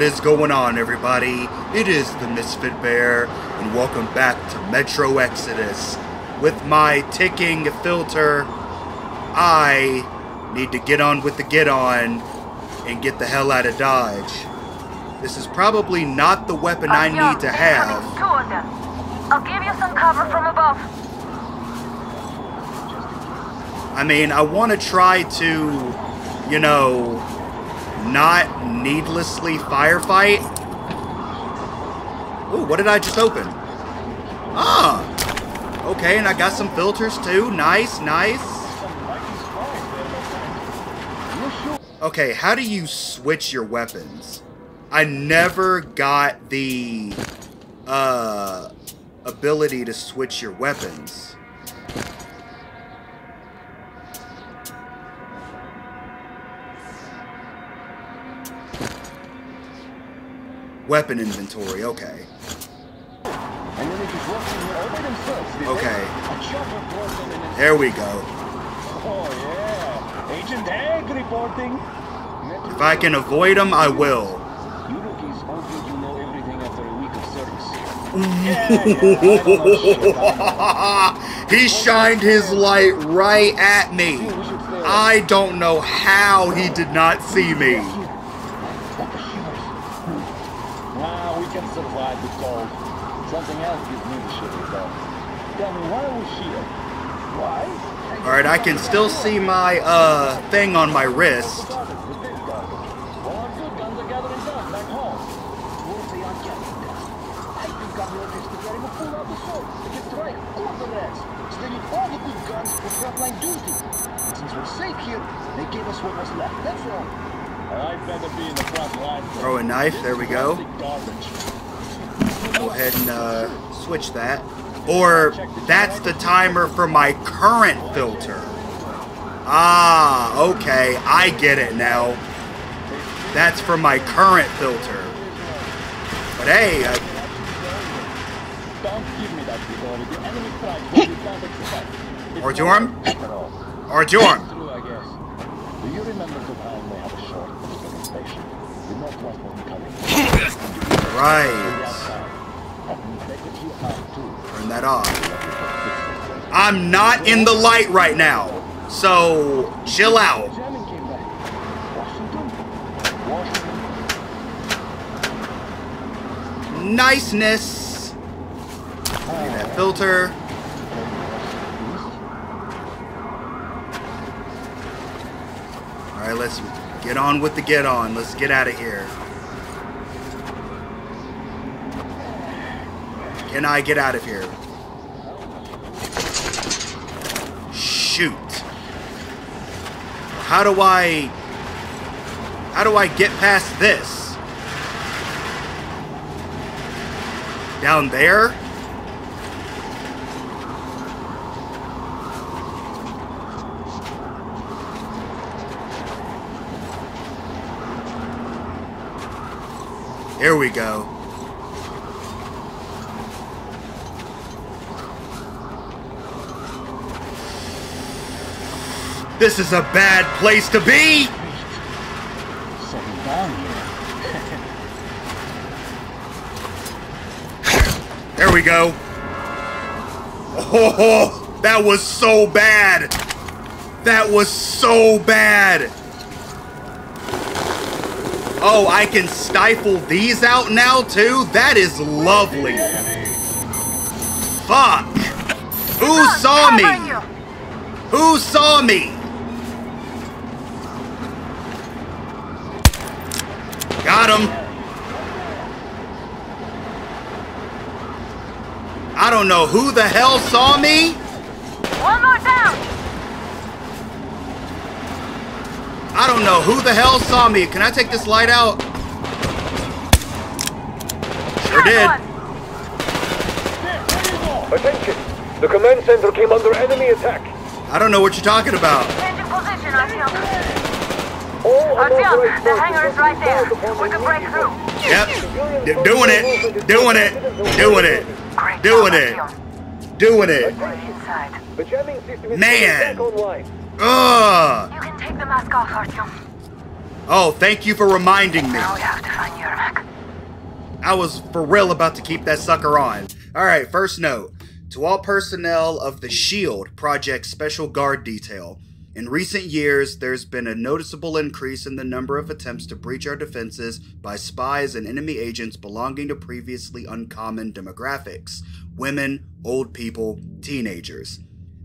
What is going on, everybody? It is the Misfit Bear, and welcome back to Metro Exodus. With my ticking filter, I need to get on with the get-on and get the hell out of Dodge. This is probably not the weapon I need to have. Two of them. I'll give you some cover from above. I mean, I want to try to, you know, not needlessly firefight. Ooh, what did I just open? Ah! Okay, and I got some filters too. Nice, nice. Okay, how do you switch your weapons? I never got the ability to switch your weapons. Weapon inventory, okay. Okay. There we go. If I can avoid them, I will. He shined his light right at me. I don't know how he did not see me. Survive the cold. Something else gives me the shivers though. Tell me, why are we here? Why? Alright, I can still see my thing on my wrist. Since we're safe here, they gave us what was left. That's all. I better be in the front line. Throw a knife, there we go. Go ahead and switch that. Or that's the timer for my current filter. Ah, okay. I get it now. That's for my current filter. But hey, Artyom? Artyom! Do you remember the time we had a short presentation? The Northwest will be coming. Right. Turn that off. I'm not in the light right now, so chill out. Niceness. Look at that filter. All right, let's get on with the get on. Let's get out of here. Can I get out of here? Shoot. How do I get past this? Down there? Here we go. This is a bad place to be! There we go. Oh, that was so bad! That was so bad! Oh, I can stifle these out now, too? That is lovely. Fuck! Who saw me? Who saw me? Got him. I don't know who the hell saw me. One more down. I don't know who the hell saw me. Can I take this light out? Sure did. Attention. The command center came under enemy attack. I don't know what you're talking about. Changing position, Artyom. Artyom, the hangar is right there. We can break through. Yep. Doing it. Doing it. Doing it. Doing it. Doing it. Man. Ugh. You can take the mask off, Artyom. Oh, thank you for reminding me. Now we have to find your mask. I was for real about to keep that sucker on. Alright, first note. To all personnel of the S.H.I.E.L.D. Project Special Guard Detail. In recent years, there's been a noticeable increase in the number of attempts to breach our defenses by spies and enemy agents belonging to previously uncommon demographics: women, old people, teenagers.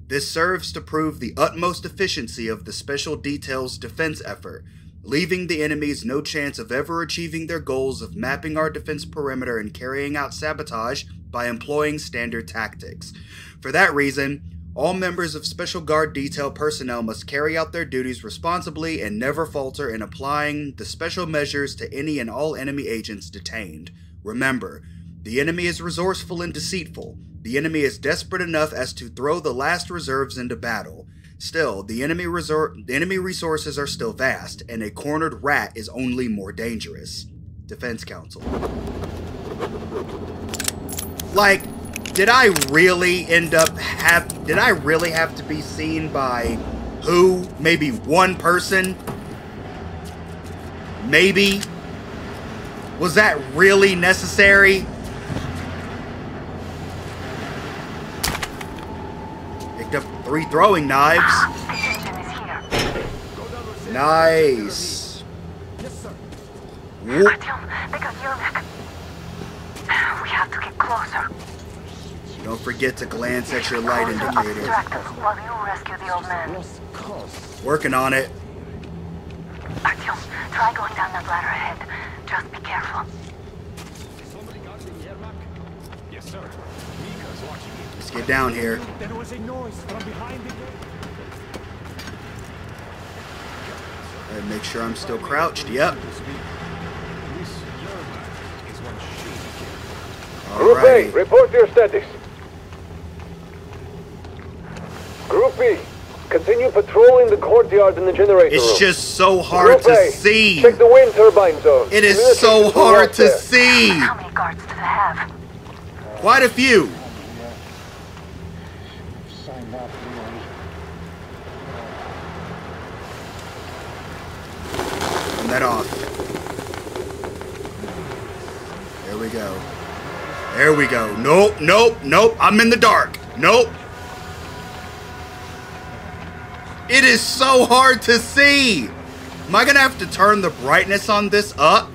This serves to prove the utmost efficiency of the Special Detail's defense effort, leaving the enemies no chance of ever achieving their goals of mapping our defense perimeter and carrying out sabotage by employing standard tactics. For that reason, all members of Special Guard Detail personnel must carry out their duties responsibly and never falter in applying the special measures to any and all enemy agents detained. Remember, the enemy is resourceful and deceitful. The enemy is desperate enough as to throw the last reserves into battle. Still, the enemy resources are still vast, and a cornered rat is only more dangerous. Defense Council. Like, Did I really have to be seen by who? Maybe one person? Maybe? Was that really necessary? Picked up 3 throwing knives. Nice. Yes, sir. Artyom, they got your back. We have to get closer. Don't forget to glance at your light indicator. While you rescue the old man. Working on it. Artyom, try going down that ladder ahead. Just be careful. Yes, sir. Let's get down here. There was a noise from behind the gate. And make sure I'm still crouched. Yep. Group A, report your status. Group B, continue patrolling the courtyard and the generator room. It's just so hard to see. Check the wind turbine zone. It is so hard to see. How many guards do they have? Quite a few. Turn that off. There we go. There we go. Nope, nope, nope. I'm in the dark. Nope. It is so hard to see. Am I gonna have to turn the brightness on this up?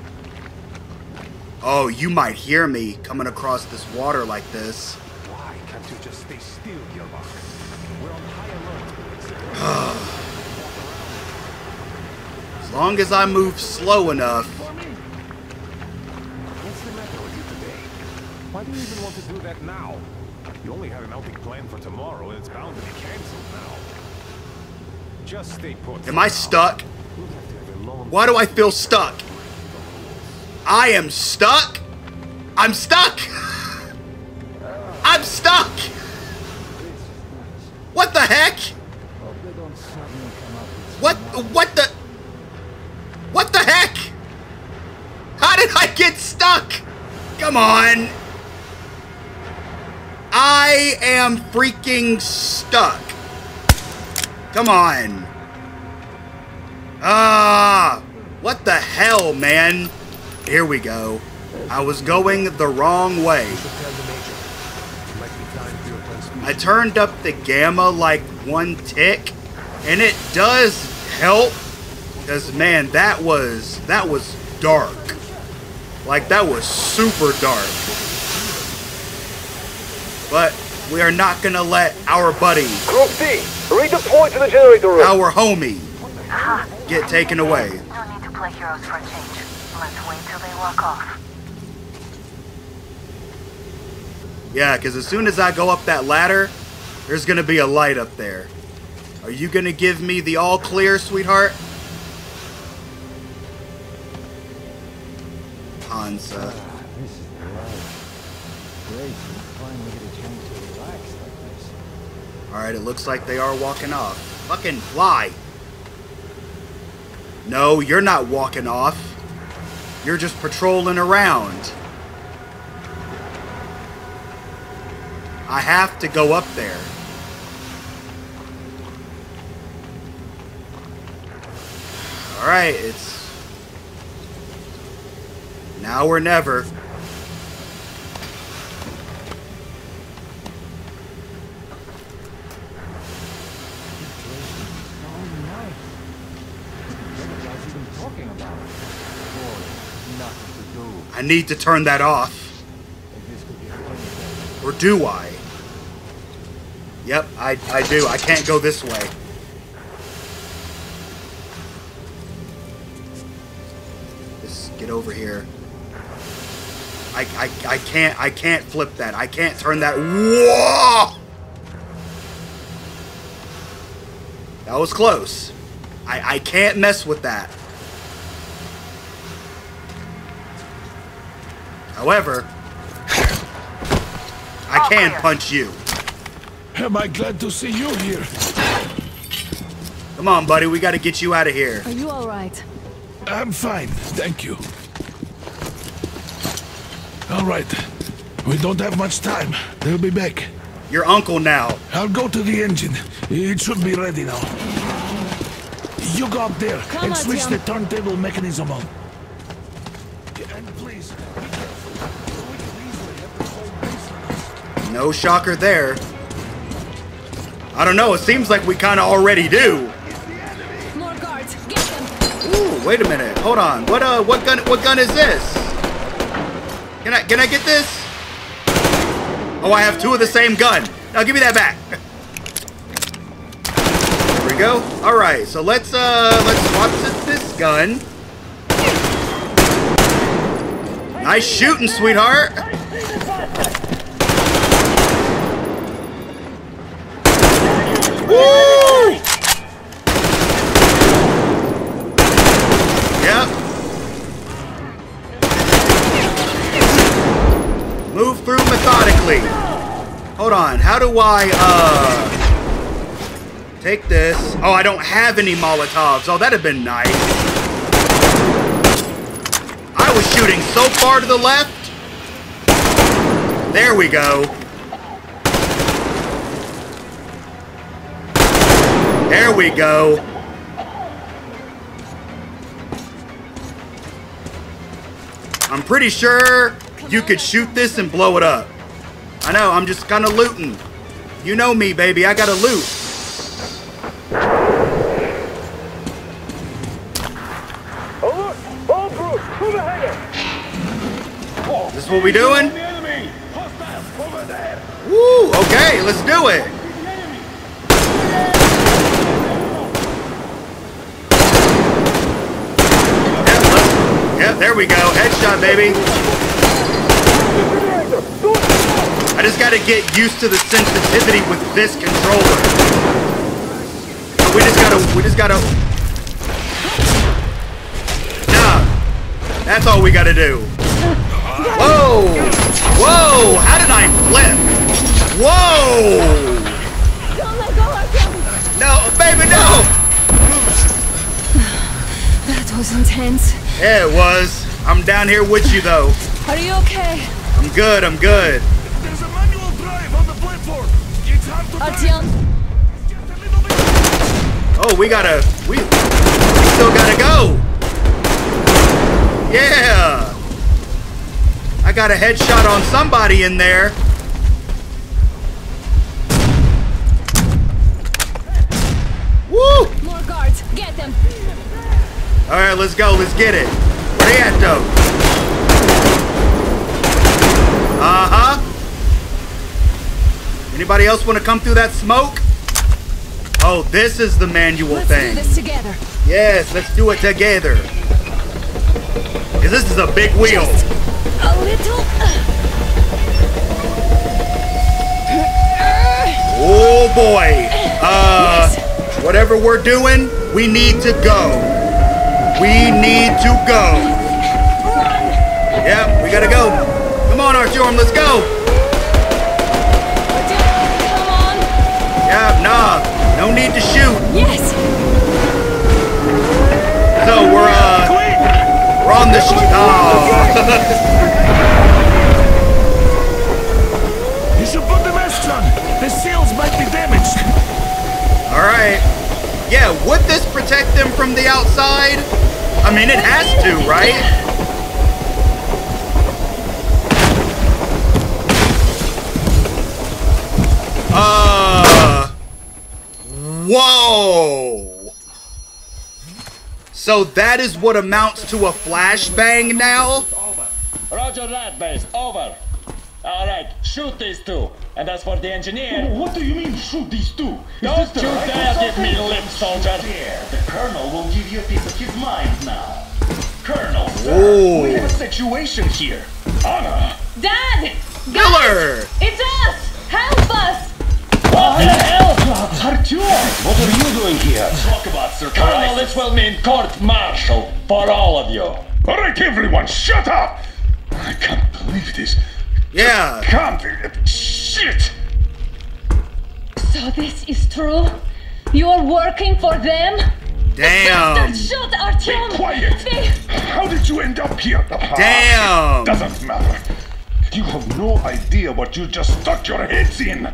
Oh, you might hear me coming across this water like this. Why can't you just stay still, Gilbert? We're on high alert. As long as I move slow enough. What's the matter with you today? Why do you even want to do that now? You only had an epic plan for tomorrow, and it's bound to be canceled now. Just stay put. Am I stuck? Why do I feel stuck? I am stuck? I'm stuck! I'm stuck! What the heck? What the heck? How did I get stuck? Come on! I am freaking stuck. Come on. Ah, what the hell, man? Here we go. I was going the wrong way. I turned up the gamma like one tick, and it does help. Because, man, that was dark. Like, that was super dark. But we are not gonna let our buddy, Group D, redeploy to the generator room. Our homie, get taken away. No need to play heroes for a change. Let's wait till they walk off. Yeah, because as soon as I go up that ladder, there's gonna be a light up there. Are you gonna give me the all clear, sweetheart? Hansa. This is the life. Great. Alright, it looks like they are walking off. Fucking fly! No, you're not walking off. You're just patrolling around. I have to go up there. Alright, it's now or never. nothing to do. I need to turn that off. Or do I? Yep, I do. I can't go this way. Just get over here. I can't flip that. I can't turn that. Whoa! That was close. I can't mess with that. However, I can punch you. Am I glad to see you here? Come on, buddy. We got to get you out of here. Are you all right? I'm fine. Thank you. All right. We don't have much time. They'll be back. Your uncle now. I'll go to the engine. It should be ready now. You go up there and switch the turntable mechanism on. And please, be careful. We can easily have the whole base. No shocker there. I don't know. It seems like we kind of already do. More guards. Get them. Ooh, wait a minute. Hold on. What gun is this? Can I get this? Oh, I have two of the same gun. Now give me that back. There we go. All right, so let's swap to this gun. Nice shooting, sweetheart. Woo! Yep. Move through methodically. Hold on. How do I, take this? Oh, I don't have any Molotovs. Oh, that'd have been nice. I was shooting so far to the left. There we go. There we go. I'm pretty sure you could shoot this and blow it up. I know, I'm just kind of looting. You know me, baby. I gotta loot. Is this what we doing? Woo! Okay, let's do it. Yep, there we go. Headshot, baby. I just gotta get used to the sensitivity with this controller. So we just gotta. Nah, that's all we gotta do. Whoa, whoa! How did I flip? Whoa! No, baby, no! That was intense. Yeah, it was. I'm down here with you though. Are you okay? I'm good. I'm good. Artyom. Oh, we still gotta go. Yeah. I got a headshot on somebody in there. Woo! More guards, get them. All right, let's go. Let's get it. Where they at though? Uh-huh. Anybody else want to come through that smoke? Oh, this is the manual thing. Let's do this together. Yes, let's do it together. Because this is a big wheel. Just a little. Oh, boy. Yes. Whatever we're doing, we need to go. We need to go. Run. Yep, we got to go. Come on, Artyom, let's go. Yeah, nah, no need to shoot. Yes. So we're on the You should put the mask on. The seals might be damaged. All right. Yeah, would this protect them from the outside? I mean, it has to, right? Whoa! So that is what amounts to a flashbang now? Over. Roger that, base. Over. Alright, shoot these two. And as for the engineer... What do you mean, shoot these two? Don't you dare give me lip, soldier! Here, the colonel will give you a piece of his mind now. Colonel, sir, we have a situation here. Anna! Dad! Miller! It's us! Help us! What the hell? Artyom! What are you doing here? Talk about surprise. Colonel, this will mean court-martial for all of you. Alright, everyone, shut up! I can't believe this. Yeah. Can't. Shit. So this is true? You are working for them? Damn. Shut Artyom. Be quiet. How did you end up here? Damn. It doesn't matter. You have no idea what you just stuck your heads in.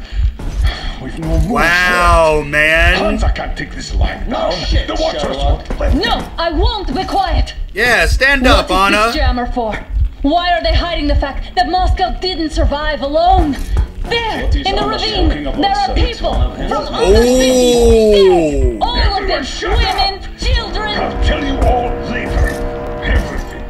We've no more. Wow, man. Hansa can't take this line. No, shit, the Watchers won't let. No, I won't. Be quiet. Yeah, stand up, Anna. What is this jammer for? Why are they hiding the fact that Moscow didn't survive alone? There, in the ravine, there are people from other cities. All of them, women, children. I'll tell you all later. Everything.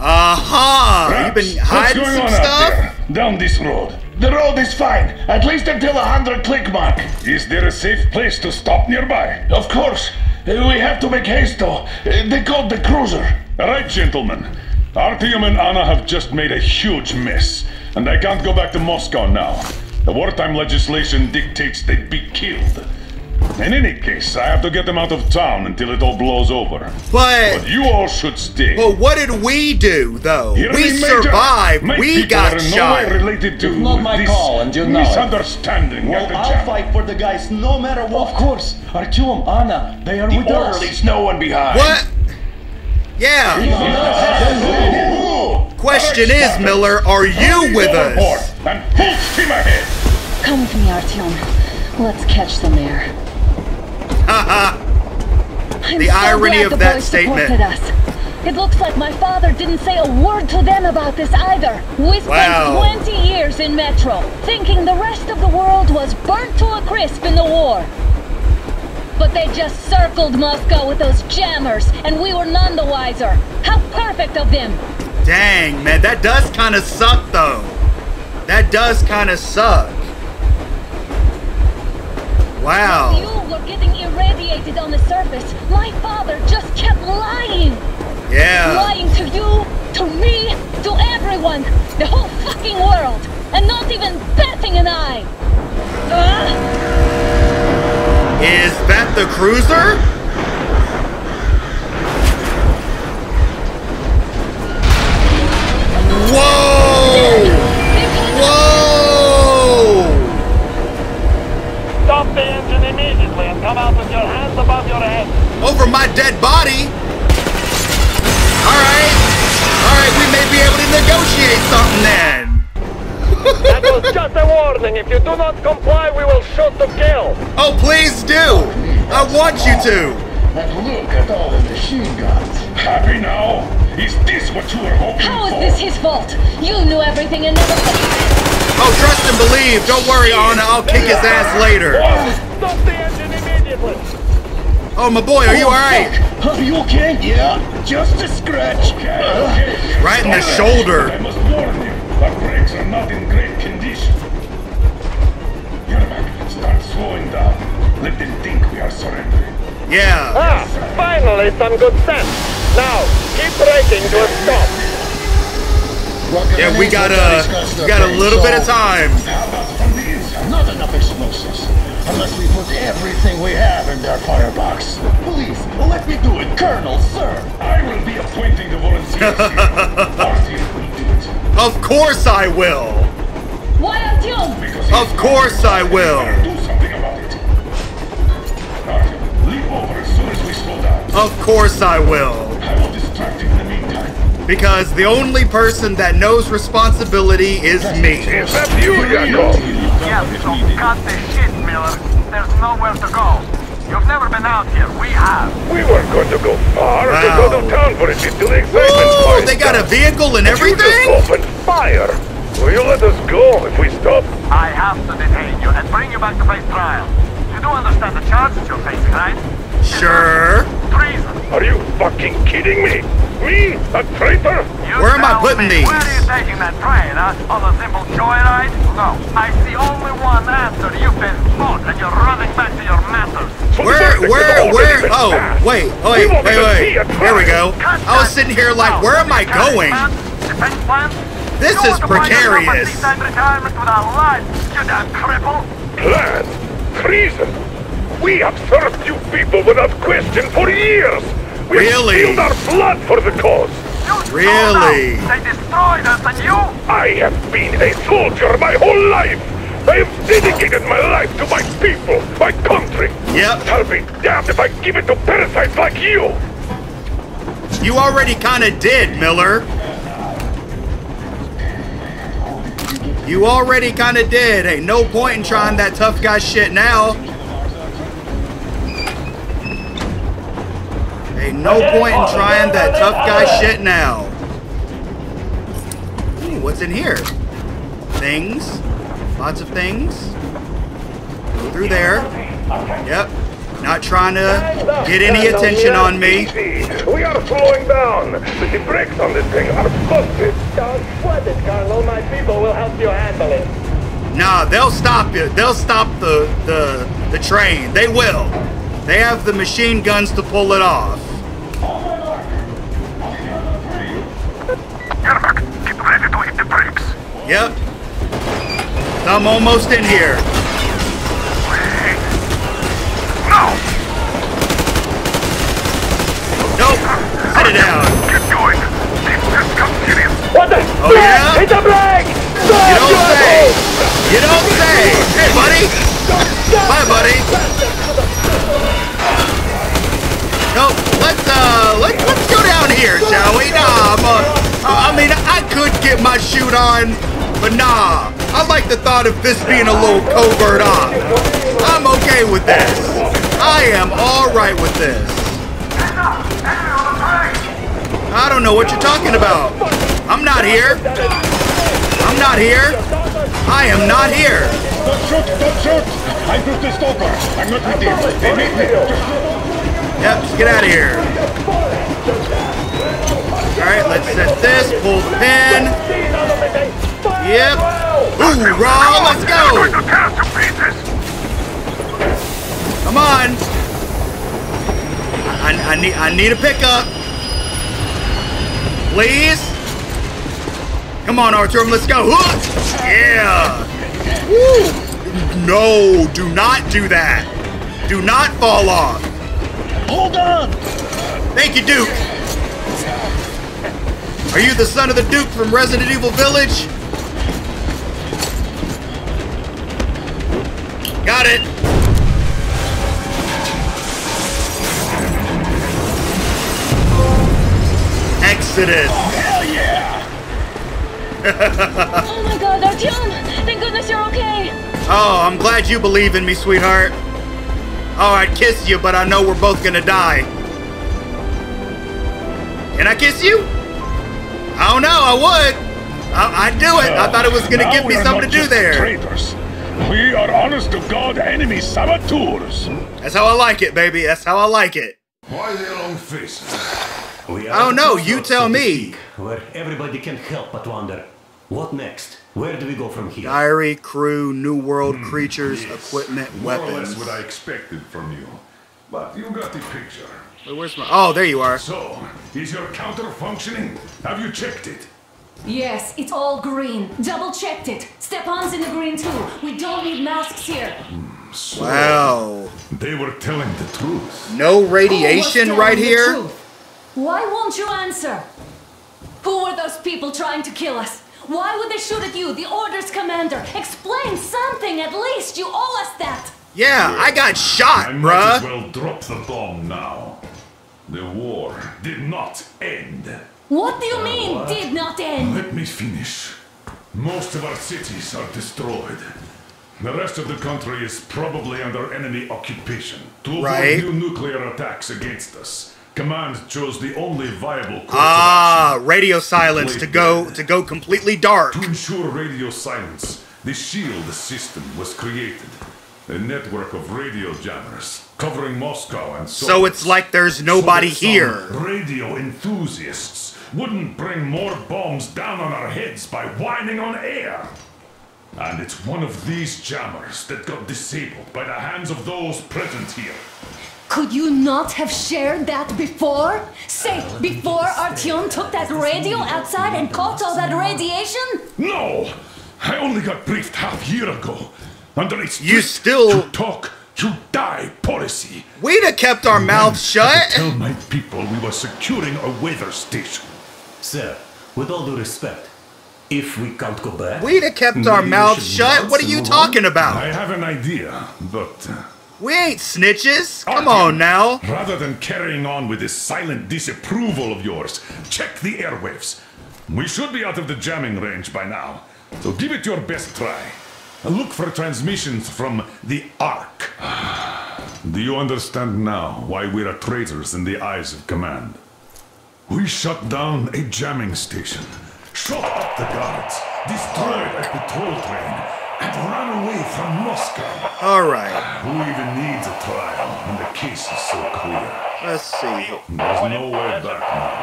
Aha! You've been hiding some stuff? Down this road. The road is fine, at least until 100 click mark. Is there a safe place to stop nearby? Of course. We have to make haste, though. They called the cruiser. All right, gentlemen. Artyom and Anna have just made a huge mess, and I can't go back to Moscow now. The wartime legislation dictates they'd be killed. In any case, I have to get them out of town until it all blows over. But you all should stay. But what did we do, though? We survived. We got shot. It's not my call, and you know it. Misunderstanding. Well, I'll fight for the guys no matter what. Of course, Artyom, Anna, they are with us. The Orleans, no one behind. What? Yeah. Question is, Miller, are you with us? Come with me, Artyom. Let's catch them there. The irony of that statement. It looks like my father didn't say a word to them about this either. We spent 20 years in Metro, thinking the rest of the world was burnt to a crisp in the war. But they just circled Moscow with those jammers, and we were none the wiser. How perfect of them! Dang, man, that does kind of suck, though. That does kind of suck. Wow. You were getting irradiated on the surface. My father just kept lying. Yeah. Lying to you, to me, to everyone, the whole fucking world, and not even batting an eye. Is that the cruiser? Whoa! Whoa! Stop the engine immediately and come out with your hands above your head. Over my dead body? Alright. Alright, we may be able to negotiate something then. That was just a warning. If you do not comply, we will shoot to kill. Oh, please do. I want you to. But look at all the machine guns. Happy now? Is this what you were hoping for? How is this his fault? You knew everything and never believed it. Oh, trust and believe. Don't worry, Anna. I'll kick his ass later. Stop the engine immediately. Oh, my boy, are you alright? Are you okay? Yeah, just a scratch. Okay. Right in the shoulder. I must warn you. The brakes are not in great condition. Yermak, start slowing down. Let them think we are surrendering. Yeah. Ah, finally some good sense. Now, keep braking to a stop. Yeah, we got a little bit of time. How about from the inside? Not enough explosives. Unless we put everything we have in their firebox. Please, let me do it, Colonel, sir. I will be appointing the volunteers here. Of course I will! Why Artyom? Of course I will! Do something about it. Artyom, leap over as soon as we slow down. Of course I will. I will distract you in the meantime. Because the only person that knows responsibility is me. Is that you, Yakov? Yes, so cut the shit, Miller. There's nowhere to go. You've never been out here. We have. We weren't going to go far. Wow. Just go downtown for a bit till the excitement. They got a vehicle and everything? You just opened fire. Will you let us go if we stop? I have to detain you and bring you back to face trial. You do understand the charges you're facing, right? Sure. Treason. Are you fucking kidding me? Me? A traitor? Where am I putting these? Where are you taking that train, huh? On a simple joyride? No. I see only one answer. You've been caught and you're running back to your masters. Where? Oh, wait. Here we go. I was sitting here like, where am I going? This is precarious. Plan. Treason. We have served you people without question for years. We spilled our blood for the cause. Really? They destroyed us and you? I have been a soldier my whole life. I have dedicated my life to my people, my country. Yep. I'll be damned if I give it to parasites like you. You already kind of did, Miller. You already kind of did. Ain't no point in trying that tough guy shit now. Ain't no point in trying that tough guy shit now. Ooh, what's in here? Things. Lots of things. Go through there. Yep. Not trying to get any attention on me. We are slowing down. The brakes on this thing are busted. Don't sweat it, Carlo. My people will help you handle it. Nah, they'll stop you. They'll stop the train. They will. They have the machine guns to pull it off. Get ready to hit the brakes. Yep. I'm almost in here. Wait. No. Nope. Set it down. Keep going. What the? Oh yeah. Hit the brake. You don't say. You don't say. Hey, buddy. Bye, buddy. Nope. Let's go down here, shall we? Nah. I mean, I could get my shoot on, but nah. I like the thought of this being a little covert op. I'm okay with this. I am alright with this. I don't know what you're talking about. I'm not here. I'm not here. I am not here. Don't shoot, don't shoot. I put this over. I'm not with you. They need me. Yep, just get out of here. Alright, let's set this. Pull the pin. Yep. Ooh, raw, let's go! Come on! I need a pickup. Please? Come on, Artyom, let's go! Yeah! Woo. No, do not do that! Do not fall off! Hold on! Thank you, Duke! Are you the son of the Duke from Resident Evil Village? Got it! Exodus! Oh, hell yeah! Oh my god, Artyom! Thank goodness you're okay! Oh, I'm glad you believe in me, sweetheart. Oh, I'd kiss you, but I know we're both gonna die. Can I kiss you? I don't know, I would! I'd do it! I thought it was gonna give me something to do there. Traitors. We are honest to God enemy saboteurs. That's how I like it, baby. That's how I like it. Why the long face? I don't know. You tell me. Where everybody can help but wonder. What next? Where do we go from here? Diary, crew, new world, creatures, yes. Equipment, weapons. More or less what I expected from you. But you got the picture. Wait, where's my... Oh, there you are. So, is your counter functioning? Have you checked it? Yes, it's all green. Double checked it. Stepan's in the green too. We don't need masks here. So wow. They were telling the truth. No radiation right here? Why won't you answer? Who were those people trying to kill us? Why would they shoot at you, the Order's commander? Explain something at least. You owe us that. Yeah, I got shot, bruh. I might as well drop the bomb now. The war did not end. What do you mean, did not end? Let me finish. Most of our cities are destroyed. The rest of the country is probably under enemy occupation. To avoid new nuclear attacks against us, command chose the only viable course of action. Radio silence to go completely dark. To ensure radio silence, the S.H.I.E.L.D. system was created. A network of radio jammers covering Moscow and Soviets. So it's like there's nobody here. Radio enthusiasts wouldn't bring more bombs down on our heads by whining on air. And it's one of these jammers that got disabled by the hands of those present here. Could you not have shared that before? Say, before Artyom took that radio outside and caught all that radiation? No! I only got briefed half-year ago. Under its you talk, you die policy. We'd have kept our mouths shut. Tell my people we were securing a weather station. Sir, with all due respect, if we can't go back... We'd have kept our mouths shut? What are you talking about? I have an idea, but... We ain't snitches! Come on now! Rather than carrying on with this silent disapproval of yours, check the airwaves. We should be out of the jamming range by now, so give it your best try. Look for transmissions from the Ark. Do you understand now why we are traitors in the eyes of command? We shut down a jamming station, shot up the guards, destroyed a patrol train, and run away from Moscow. All right. Who even needs a trial when the case is so clear? Let's see. There's no way back now.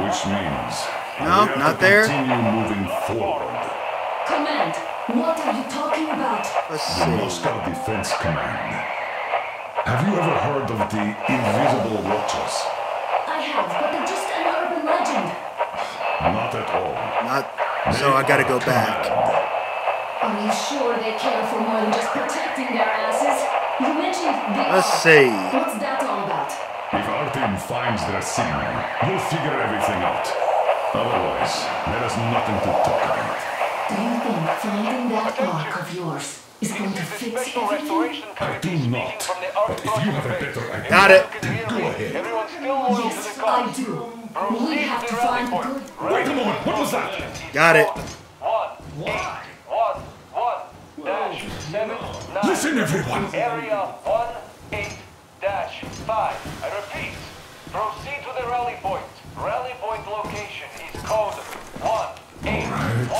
Which means we have not to continue moving forward. Command, what are you talking about? Let's see. The Moscow Defense Command. Have you ever heard of the Invisible Watchers? I have, but they're just an urban legend. Not at all. So I gotta go back. Are you sure they care for more than just protecting their asses? You mentioned the... Let's see. What's that all about? If Artyom finds their signal, we'll figure everything out. Otherwise, there is nothing to talk about. Do you think finding that mark of yours is going to fix everything? I do not. But if you have a better idea, then go ahead. Yes, I do. We have to find good... Wait a moment, what was that? Got it. What? Listen, everyone! Area 18-5. I repeat, proceed to the rally point. Rally point location is code 18-1-1-7-9.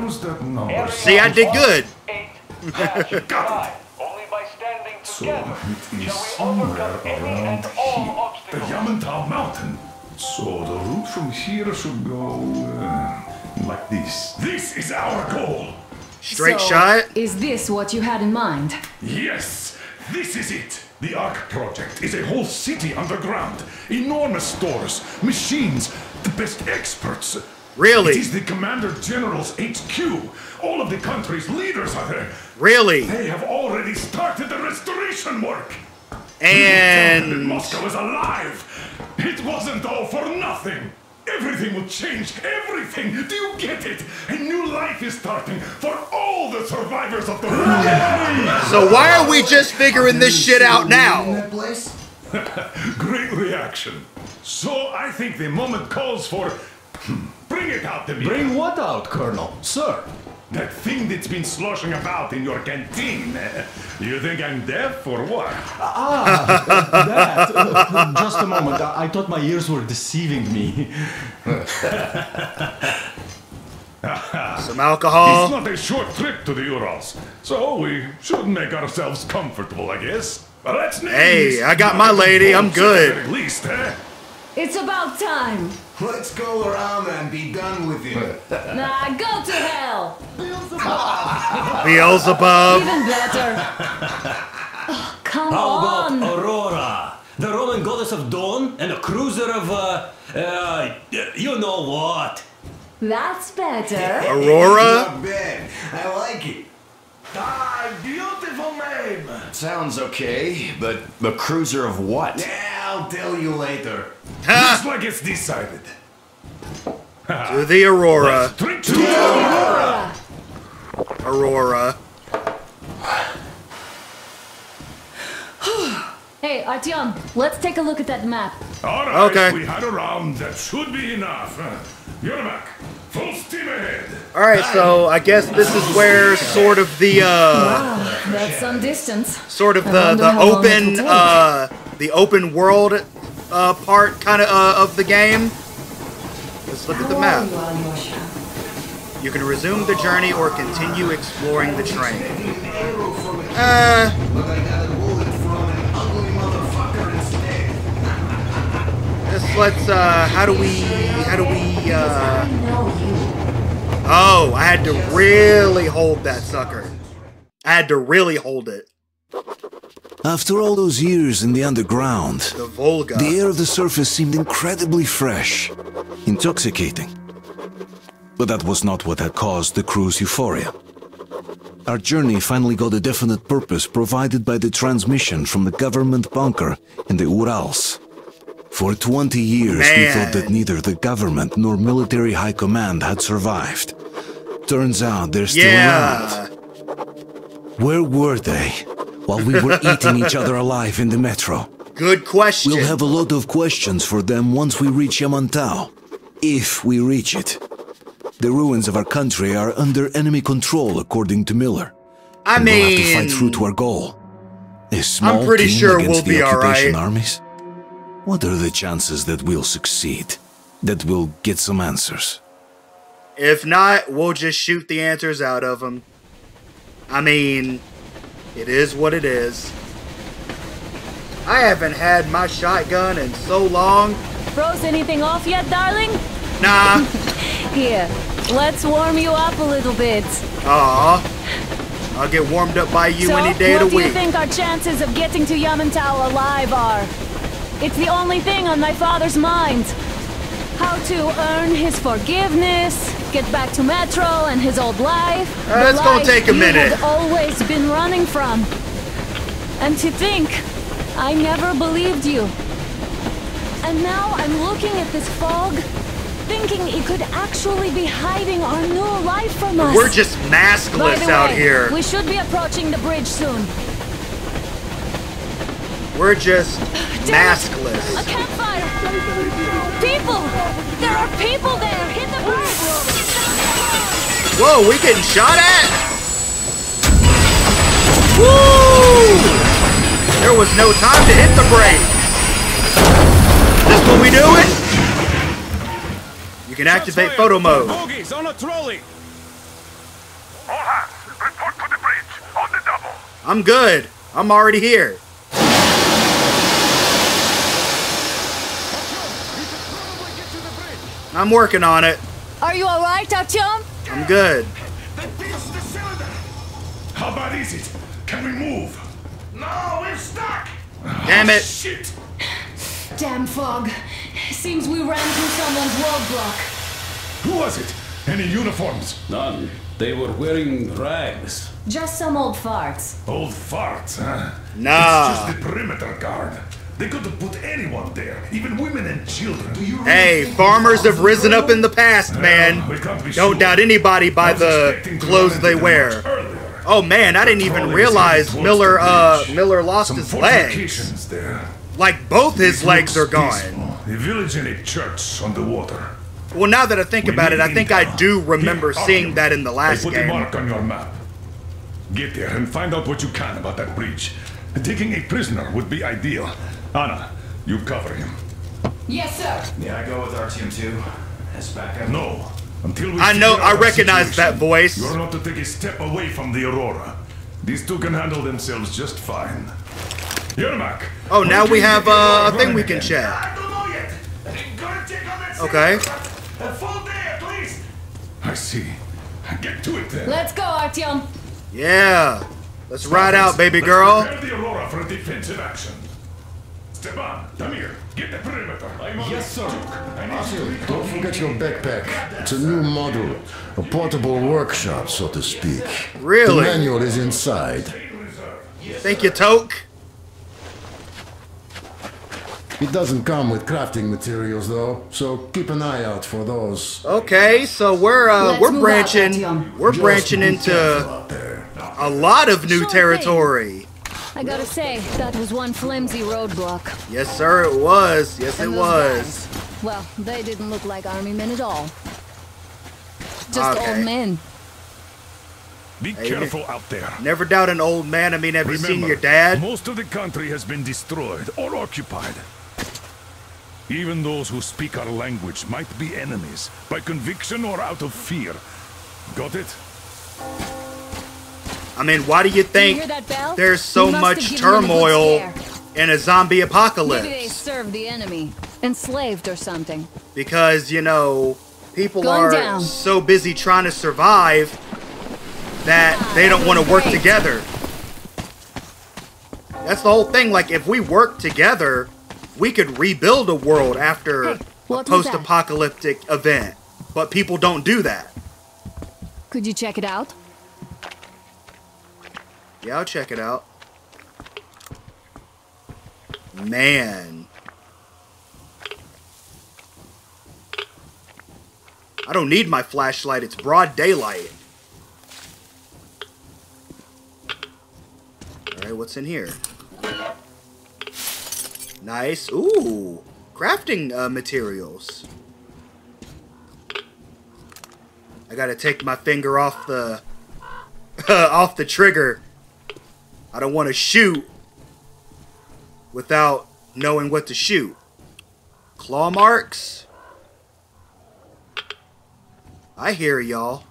Who's that number? See, I did good. Got it. Only by standing together shall we overcome any and all obstacles. The Yamantau Mountain. So the route from here should go like this. This is our goal. Straight shot. Is this what you had in mind? Yes, this is it. The Ark project is a whole city underground. Enormous stores, machines, the best experts. Really? It is the Commander General's HQ. All of the country's leaders are there. Really? They have already started the restoration work. And Moscow is alive. It wasn't all for nothing. Everything will change. Everything. Do you get it? A new life is starting for all the survivors of the world. So why are we just figuring this shit out now? Great reaction. So I think the moment calls for... Bring it out to me. Bring what out, Colonel? Sir. That thing that's been sloshing about in your canteen. You think I'm deaf or what? That. Just a moment. I thought my ears were deceiving me. Some alcohol. It's not a short trip to the Urals, so we should make ourselves comfortable, I guess. Let's hey, I got my lady. I'm good. At least, it's about time. Let's go around and be done with you. Nah, go to hell! Beelzebub! Beelzebub! Even better! Oh, come on! How about Aurora? The Roman goddess of dawn and a cruiser of, you know what? That's better. Aurora? Not bad. I like it. Ah, beautiful name! Sounds okay, but the cruiser of what? Yeah, I'll tell you later. Looks like it's decided. To the Aurora. To the Aurora! Aurora. Hey, Artyom, let's take a look at that map. Alright, okay. We had a round. That should be enough. You're back. Full steam ahead. Alright, so I guess this is where sort of the... Wow, that's some distance. Sort of the open... the open world part kind of the game. Let's look at the map. You can resume the journey or continue exploring the train. How do we Oh, I had to really hold that sucker. I had to really hold it. After all those years in the underground, the Volga, the air of the surface seemed incredibly fresh, intoxicating. But that was not what had caused the crew's euphoria. Our journey finally got a definite purpose provided by the transmission from the government bunker in the Urals. For 20 years, we thought that neither the government nor military high command had survived. Turns out they're still around. Where were they while we were eating each other alive in the metro? Good question. We'll have a lot of questions for them once we reach Yamantau, if we reach it. The ruins of our country are under enemy control, according to Miller. I mean, we'll have to fight through to our goal. A small team against the occupation armies. What are the chances that we'll succeed? That we'll get some answers? If not, we'll just shoot the answers out of them. I mean, it is what it is. I haven't had my shotgun in so long. Froze anything off yet, darling? Nah. Here, let's warm you up a little bit. Aww. I'll get warmed up by you any day of the week. So, what do you think our chances of getting to Yamantau alive are? It's the only thing on my father's mind. How to earn his forgiveness, get back to Metro and his old life. That's gonna take a minute. I've always been running from. And to think, I never believed you. And now I'm looking at this fog, thinking it could actually be hiding our new life from us. We're just maskless out here. We should be approaching the bridge soon. We're just maskless. A campfire! People! There are people there! Hit the bridge! Whoa, we getting shot at? Woo! There was no time to hit the brakes. This when we do it? You can activate photo mode. Bogies on a trolley. All hands, report to the bridge on the double. I'm good. I'm already here. I'm working on it. Are you alright, Artyom? I'm good. How bad is it? Can we move? No, we're stuck! Damn it! Shit. Damn fog. Seems we ran through someone's roadblock. Who was it? Any uniforms? None. They were wearing rags. Just some old farts. Old farts, huh? Nah. It's just the perimeter guard. They could have put anyone there, even women and children. Hey, farmers have risen up in the past, man. Don't doubt anybody by the clothes they wear. Oh man, I didn't even realize Miller lost his legs. Like both his legs are gone. The village and a church on the water. Well, now that I think about it, I think I do remember seeing that in the last game. Put a mark on your map. Get there and find out what you can about that breach. Taking a prisoner would be ideal. Anna, you cover him. Yes, sir. Yeah, I go with Artyom too. As backup. No. Until we I recognize that voice. You're not to take a step away from the Aurora. These two can handle themselves just fine. Yermak. Oh, now we have a thing we can check. I don't know yet. Gotta check on that. Okay. Fall there, please. I see. Get to it then. Let's go, Artyom. Yeah. Let's ride out, baby girl. Prepare the Aurora for defensive action. Stepan, Damir, get the perimeter. Yes, sir. Artyom, don't forget your backpack. It's a new model, a portable workshop, so to speak. Really? The manual is inside. Thank you, Toke. It doesn't come with crafting materials, though, so keep an eye out for those. Okay, so we're branching into a lot of new territory. I gotta say, that was one flimsy roadblock. Yes, sir, it was. Yes, it was. Well, they didn't look like army men at all. Just old men. Be careful out there. Never doubt an old man. I mean, have you seen your dad? Most of the country has been destroyed or occupied. Even those who speak our language might be enemies, by conviction or out of fear. Got it? I mean, why do you think there's so much turmoil in a zombie apocalypse? Maybe they served the enemy, enslaved or something. Because, you know, people are so busy trying to survive that they don't want to work together. That's the whole thing. Like, if we work together, we could rebuild a world after a post-apocalyptic event. But people don't do that. Could you check it out? Yeah, I'll check it out. Man. I don't need my flashlight. It's broad daylight. Alright, what's in here? Nice. Ooh. Crafting materials. I gotta take my finger off the... off the trigger. I don't want to shoot without knowing what to shoot. Claw marks? I hear y'all.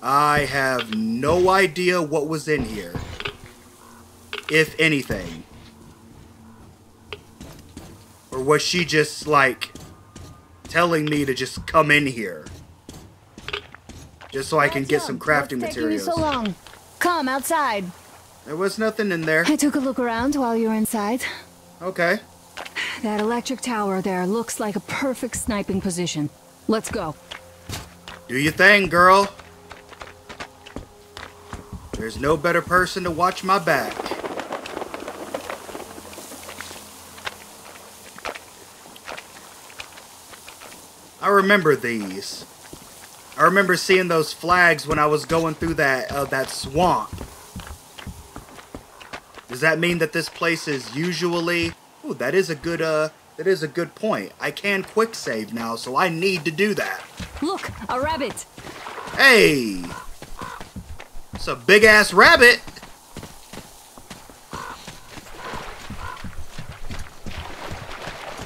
I have no idea what was in here. If anything. Or was she just like telling me to just come in here? Just so I can get some crafting materials. What's taking you so long? Come outside. There was nothing in there. I took a look around while you were inside. Okay. That electric tower there looks like a perfect sniping position. Let's go. Do your thing, girl. There's no better person to watch my back. I remember these. I remember seeing those flags when I was going through that that swamp. Does that mean that this place is usually? Ooh, that is a good point. I can quick save now, so I need to do that. Look, a rabbit. Hey, it's a big ass rabbit.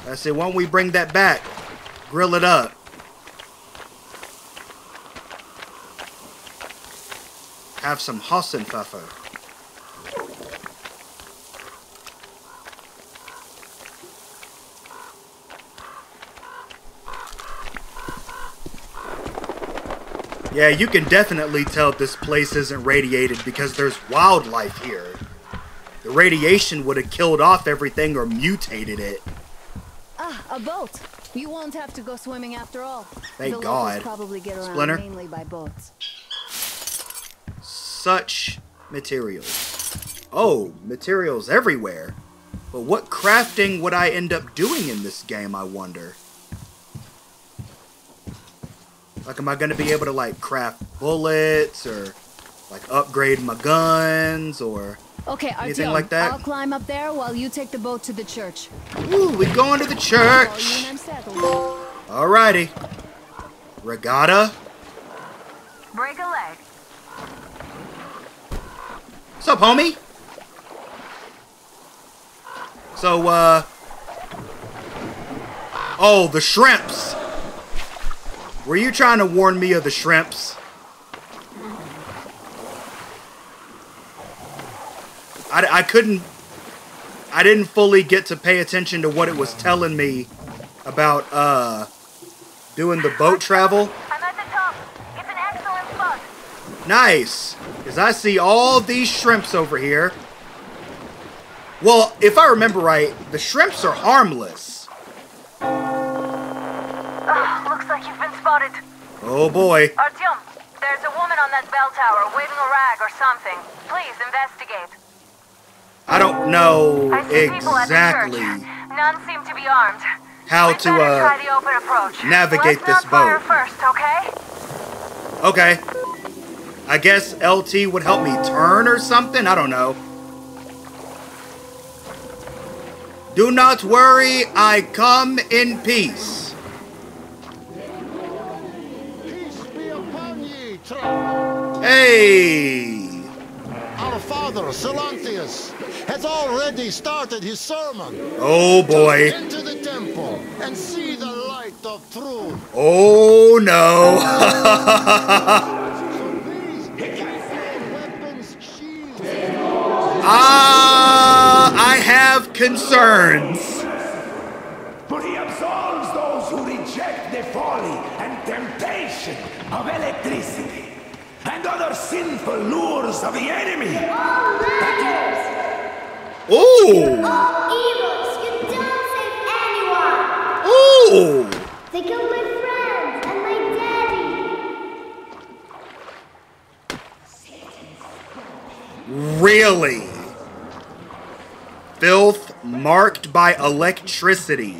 I said, why don't we bring that back? Grill it up. Have some Hasenpfeffer. Yeah, you can definitely tell this place isn't radiated because there's wildlife here. The radiation would have killed off everything or mutated it. Ah, a boat. You won't have to go swimming after all. Thank God. Probably get around Splinter. Mainly by boats. Such materials. Oh, materials everywhere. But what crafting would I end up doing in this game, I wonder? Like, am I going to be able to, like, craft bullets or, like, upgrade my guns or... Okay, Artyom, like I'll climb up there while you take the boat to the church. Ooh, we're going to the church. Alrighty. Regatta. Break a leg. What's up, homie? So, oh, the shrimps. Were you trying to warn me of the shrimps? I didn't fully get to pay attention to what it was telling me about, doing the boat travel. I'm at the top. It's an excellent spot. Nice. Because I see all these shrimps over here. Well, if I remember right, the shrimps are harmless. Ugh, looks like you've been spotted. Oh, boy. Artyom, there's a woman on that bell tower waving a rag or something. Please investigate. I don't know exactly how to navigate this boat. Okay. I guess LT would help me turn or something. I don't know. Do not worry. I come in peace. Hey. brother, Silanthius, has already started his sermon. Oh boy. To enter the temple and see the light of truth. Oh no. I have concerns. But he absolves those who reject the folly and temptation of electricity and other sinful lures of the enemy. All murders! Ooh! All evils! You don't save anyone! Ooh! They killed my friends and my daddy! Really? Filth marked by electricity.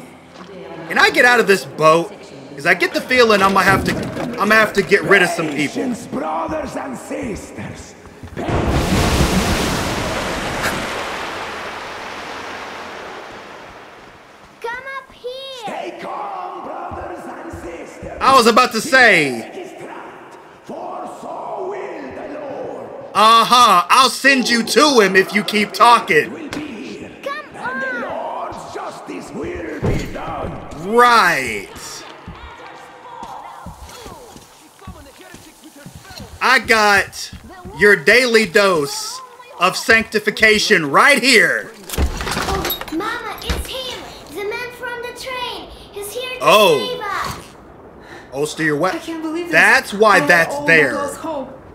Can I get out of this boat? Because I get the feeling I'm gonna have to get rid of some people. Brothers and sisters. Come up here. Stay calm, brothers and sisters. I was about to say. For so will the Lord. Uh-huh. I'll send you to him if you keep talking. Right. I got your daily dose of sanctification right here. Oh, Mama, it's him. The man from the train. He's here to save us. Oh, steer your weapon. I can't believe this. That's why that's there.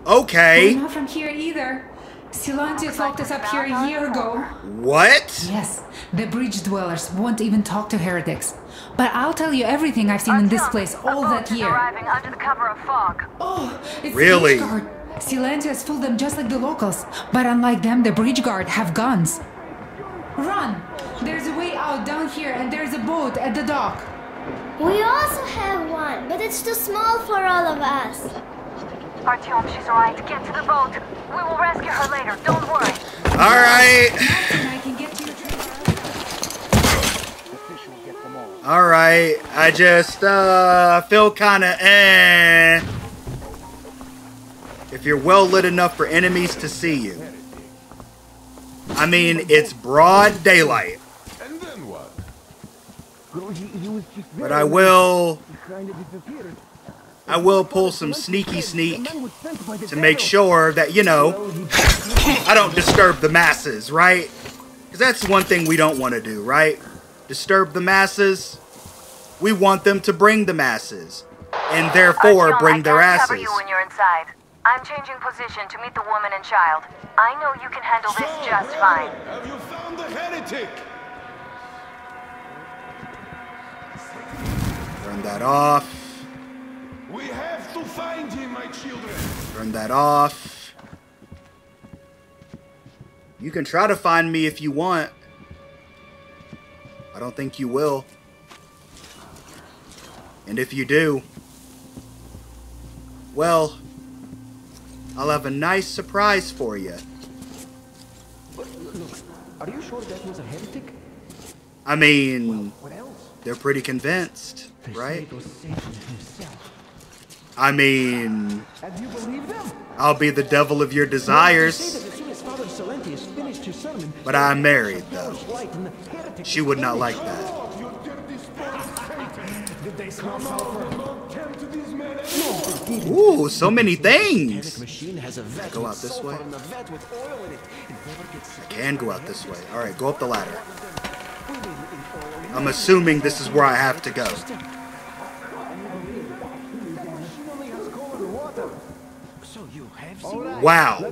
Okay. We're not from here either. Silanthius locked us up here a year ago. What? Yes, the bridge dwellers won't even talk to heretics. But I'll tell you everything I've seen in this place all that year. Arriving under the cover of fog. Oh, it's really? The bridge guard. Silanthius fooled them just like the locals, but unlike them, the bridge guard have guns. Run! There's a way out down here, and there's a boat at the dock. We also have one, but it's too small for all of us. Artyom, she's alright. Get to the boat. We will rescue her later. Don't worry. Alright. Alright. I just feel kinda eh. If you're well lit enough for enemies to see you. I mean, it's broad daylight. And then what? But I will pull some sneaky sneak to make sure that, you know, I don't disturb the masses, right? Because that's one thing we don't want to do, right? Disturb the masses. We want them to bring the masses, and therefore bring their asses. I can't cover you when you're inside. I'm changing position to meet the woman and child. I know you can handle this just fine. Have you found the heretic? Turn that off. We have to find him, my children. Turn that off. You can try to find me if you want. I don't think you will. And if you do, well, I'll have a nice surprise for you. But look, are you sure that was a heretic? I mean, well, what else? They're pretty convinced, right? It was Satan himself. I mean, I'll be the devil of your desires. But I'm married, though. She would not like that. Ooh, so many things. Go out this way. I can go out this way. All right, go up the ladder. I'm assuming this is where I have to go. Wow.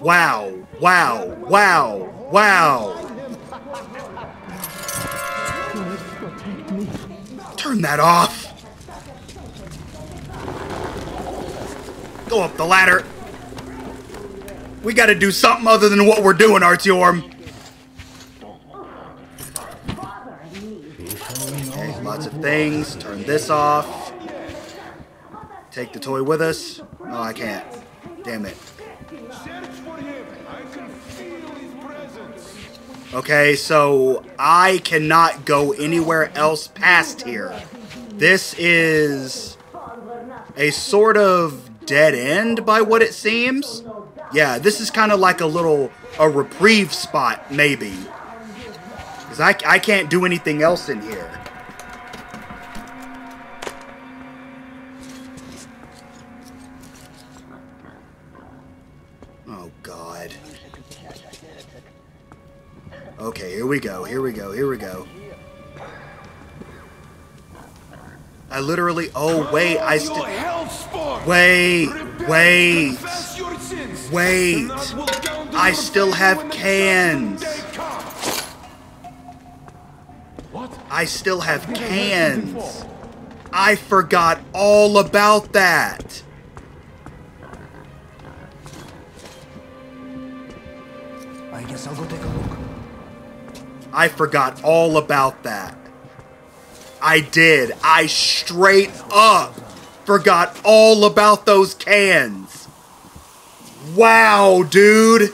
Wow. Wow. Wow. Wow. Turn that off. Go up the ladder. We gotta do something other than what we're doing, Artyom. Okay, lots of things. Turn this off. Take the toy with us. No, I can't. Damn it. Okay, so I cannot go anywhere else past here. This is a sort of dead end by what it seems. Yeah, this is kind of like a little a reprieve spot, maybe. Because I can't do anything else in here. Oh, God. Okay, here we go, here we go, here we go. I literally... Oh, wait, I still... Wait. I still have cans. I forgot all about that. I guess I'll go take a look. I forgot all about that. I did. I straight up forgot all about those cans. Wow, dude.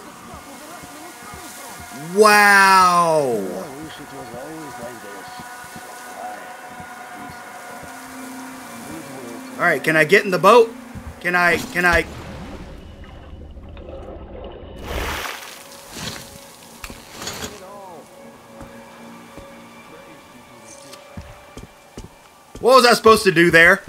Wow. All right, can I get in the boat? Can I? What was I supposed to do there?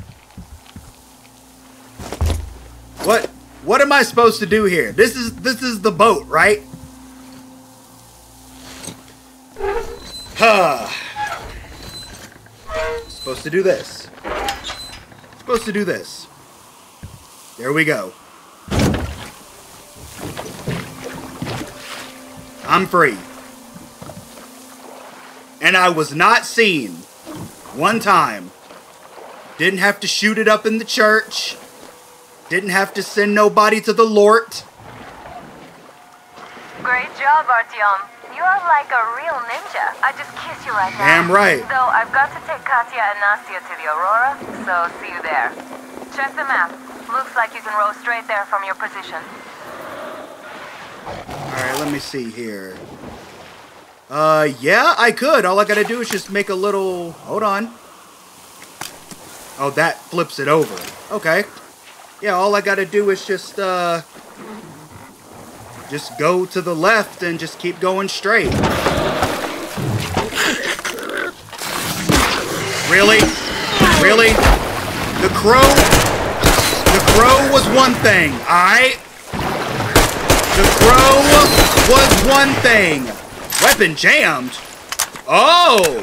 What am I supposed to do here? This is the boat, right? Huh. Supposed to do this. Supposed to do this. There we go. I'm free. And I was not seen. One time. Didn't have to shoot it up in the church. Didn't have to send nobody to the Lort. Great job, Artyom. You are like a real ninja. I just kiss you right now. Damn right. So I've got to take Katya and Nastya to the Aurora, so see you there. Check the map. Looks like you can row straight there from your position. Alright, let me see here. Yeah, I could. All I gotta do is just make a little... Hold on. Oh, that flips it over. Okay. Yeah, all I gotta do is just go to the left and just keep going straight. Really? Really? The crow was one thing, alright? The crow was one thing. Weapon jammed? Oh!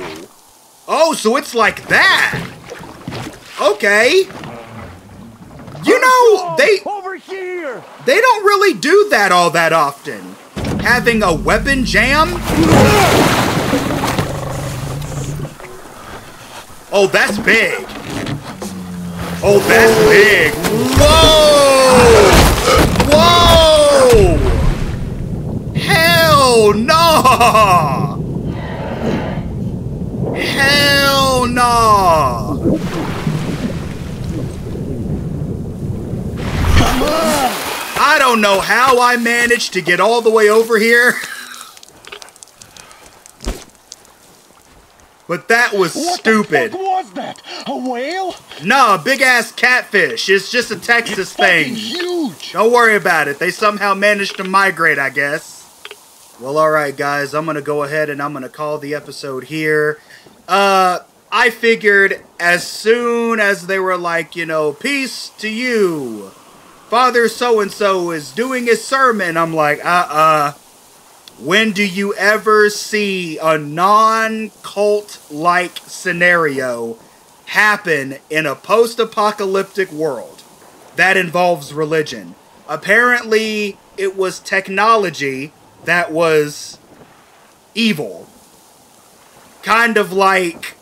Oh, so it's like that! Okay. You know, they don't really do that all that often. Having a weapon jam? Oh, that's big. Oh, that's big. Whoa! Whoa! Hell no! Hell no! I don't know how I managed to get all the way over here. But that was stupid. What was that? A whale? No, a big-ass catfish. It's just a Texas thing. It's fucking huge. Don't worry about it. They somehow managed to migrate, I guess. Well, all right, guys. I'm going to go ahead and I'm going to call the episode here. I figured as soon as they were like, you know, peace to you, Father so-and-so is doing his sermon. I'm like, when do you ever see a non-cult-like scenario happen in a post-apocalyptic world that involves religion? Apparently, it was technology that was evil. Kind of like,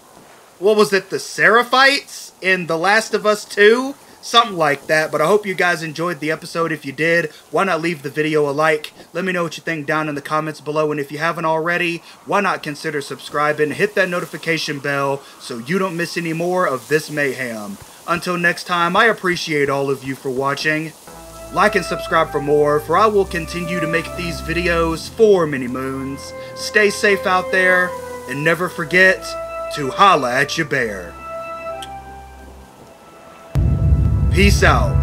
what was it, the Seraphites in The Last of Us 2? Something like that, but I hope you guys enjoyed the episode. If you did, why not leave the video a like? Let me know what you think down in the comments below, and if you haven't already, why not consider subscribing? Hit that notification bell so you don't miss any more of this mayhem. Until next time, I appreciate all of you for watching. Like and subscribe for more, for I will continue to make these videos for many moons. Stay safe out there, and never forget to holla at your bear. Peace out.